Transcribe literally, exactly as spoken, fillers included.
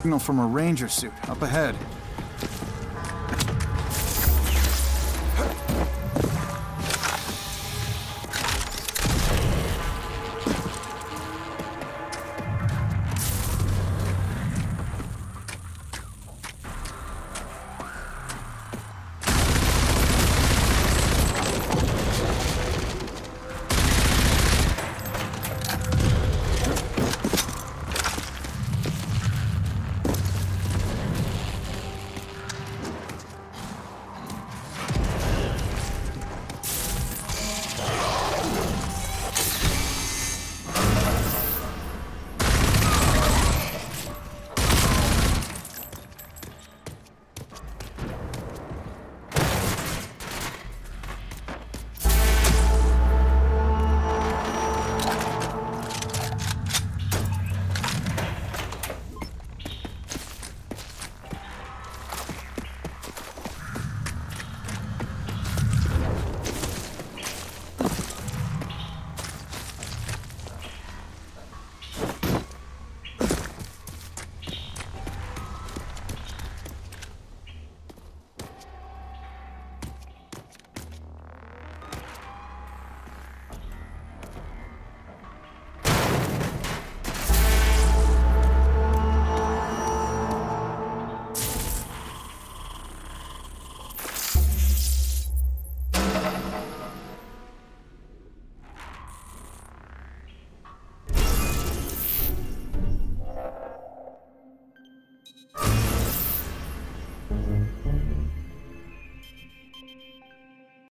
Signal from a ranger suit up ahead.